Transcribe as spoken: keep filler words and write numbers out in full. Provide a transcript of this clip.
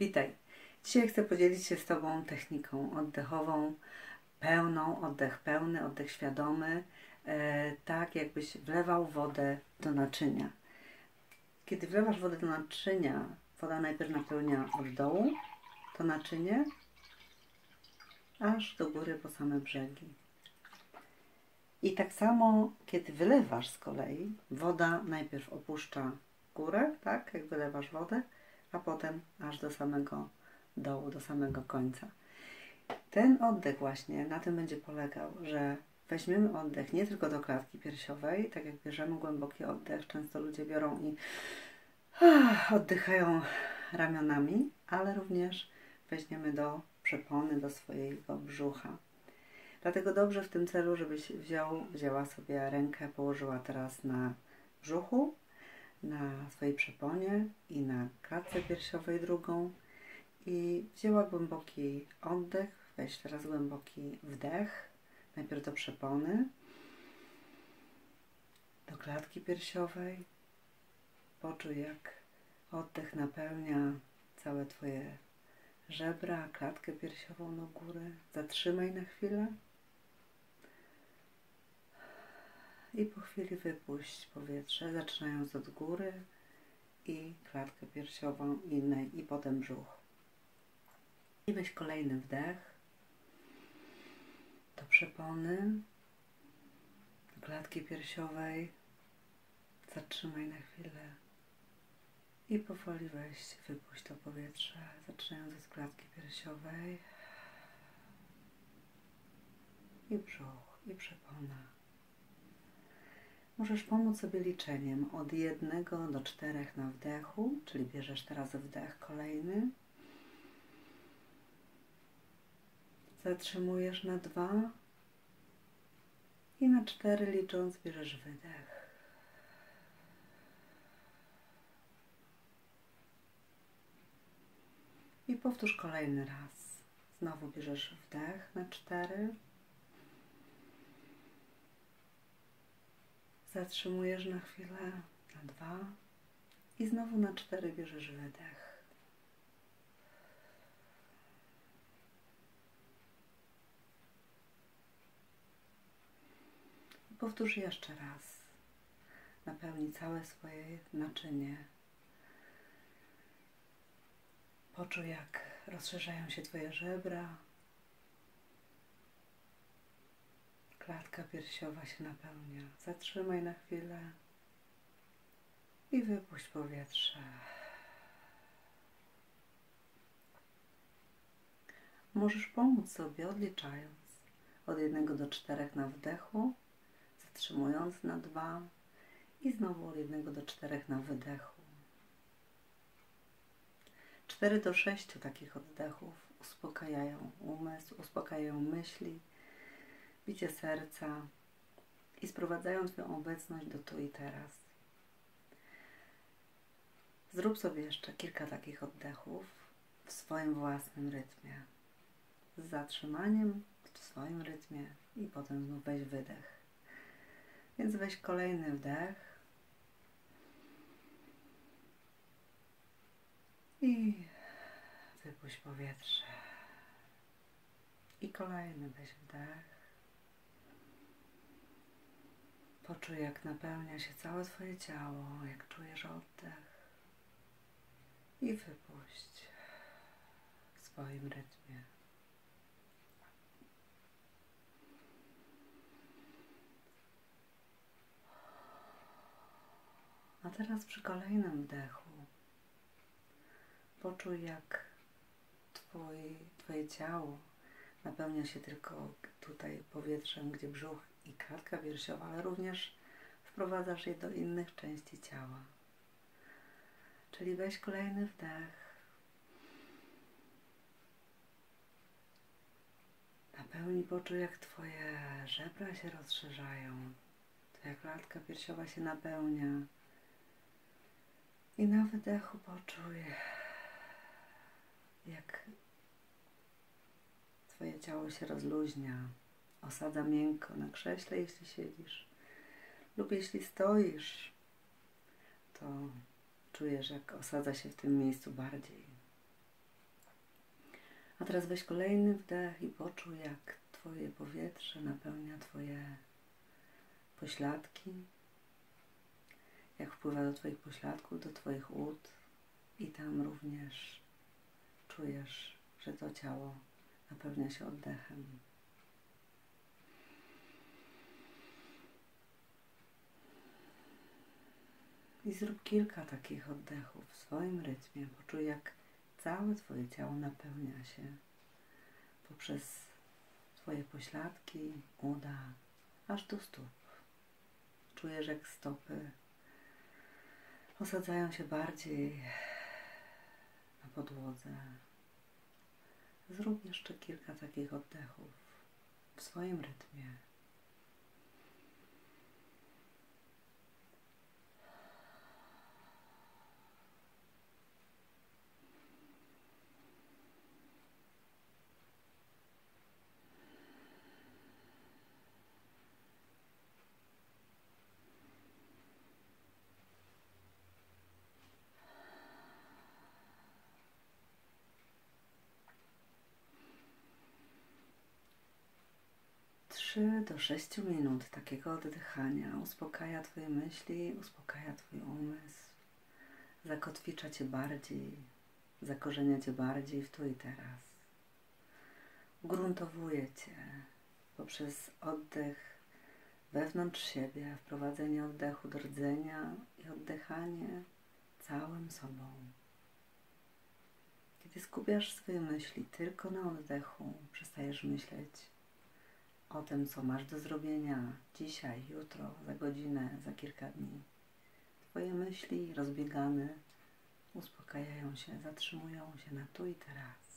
Witaj! Dzisiaj chcę podzielić się z Tobą techniką oddechową, pełną, oddech pełny, oddech świadomy, tak jakbyś wlewał wodę do naczynia. Kiedy wlewasz wodę do naczynia, woda najpierw napełnia od dołu to naczynie, aż do góry po same brzegi. I tak samo, kiedy wylewasz z kolei, woda najpierw opuszcza górę, tak, jak wylewasz wodę, a potem aż do samego dołu, do samego końca. Ten oddech właśnie na tym będzie polegał, że weźmiemy oddech nie tylko do klatki piersiowej, tak jak bierzemy głęboki oddech, często ludzie biorą i ah, oddychają ramionami, ale również weźmiemy do przepony, do swojego brzucha. Dlatego dobrze w tym celu, żebyś wziął, wzięła sobie rękę, położyła teraz na brzuchu, na swojej przeponie i na klatce piersiowej drugą i wzięła głęboki oddech. Weź teraz głęboki wdech, najpierw do przepony, do klatki piersiowej. Poczuj, jak oddech napełnia całe Twoje żebra, klatkę piersiową do góry. Zatrzymaj na chwilę i po chwili wypuść powietrze, zaczynając od góry i klatkę piersiową i, i potem brzuch. I weź kolejny wdech do przepony, do klatki piersiowej, zatrzymaj na chwilę i powoli weź, wypuść to powietrze, zaczynając od klatki piersiowej i brzuch, i przepona. Możesz pomóc sobie liczeniem od jednego do czterech na wdechu, czyli bierzesz teraz wdech kolejny. Zatrzymujesz na dwa i na cztery licząc bierzesz wydech. I powtórz kolejny raz. Znowu bierzesz wdech na cztery. Zatrzymujesz na chwilę, na dwa i znowu na cztery bierzesz wydech. I powtórz jeszcze raz. Napełnij całe swoje naczynie. Poczuj, jak rozszerzają się Twoje żebra. Klatka piersiowa się napełnia. Zatrzymaj na chwilę i wypuść powietrze. Możesz pomóc sobie odliczając od jednego do czterech na wdechu, zatrzymując na dwa i znowu od jednego do czterech na wydechu. Cztery do sześciu takich oddechów uspokajają umysł, uspokajają myśli, bicie serca i sprowadzają Twoją obecność do tu i teraz. Zrób sobie jeszcze kilka takich oddechów w swoim własnym rytmie. Z zatrzymaniem w swoim rytmie i potem znów weź wydech. Więc weź kolejny wdech i wypuść powietrze. I kolejny weź wdech. Poczuj, jak napełnia się całe Twoje ciało, jak czujesz oddech i wypuść w swoim rytmie. A teraz przy kolejnym wdechu poczuj, jak twój, Twoje ciało napełnia się tylko tutaj powietrzem, gdzie brzuch i klatka piersiowa, ale również wprowadzasz je do innych części ciała. Czyli weź kolejny wdech. Napełnij, poczuj, jak Twoje żebra się rozszerzają. Twoja klatka piersiowa się napełnia. I na wydechu poczuj, jak Twoje ciało się rozluźnia. Osada miękko na krześle, jeśli siedzisz lub jeśli stoisz, to czujesz, jak osadza się w tym miejscu bardziej. A teraz weź kolejny wdech i poczuj, jak Twoje powietrze napełnia Twoje pośladki, jak wpływa do Twoich pośladków, do Twoich ud i tam również czujesz, że to ciało napełnia się oddechem. I zrób kilka takich oddechów w swoim rytmie. Poczuj, jak całe Twoje ciało napełnia się poprzez Twoje pośladki, uda, aż do stóp. Czujesz, jak stopy osadzają się bardziej na podłodze. Zrób jeszcze kilka takich oddechów w swoim rytmie. trzy do sześciu minut takiego oddychania uspokaja Twoje myśli, uspokaja Twój umysł, zakotwicza Cię bardziej, zakorzenia Cię bardziej w tu i teraz. Ugruntowuje Cię poprzez oddech wewnątrz siebie, wprowadzenie oddechu do rdzenia i oddychanie całym sobą. Kiedy skupiasz swoje myśli tylko na oddechu, przestajesz myśleć o tym, co masz do zrobienia dzisiaj, jutro, za godzinę, za kilka dni. Twoje myśli rozbiegane uspokajają się, zatrzymują się na tu i teraz.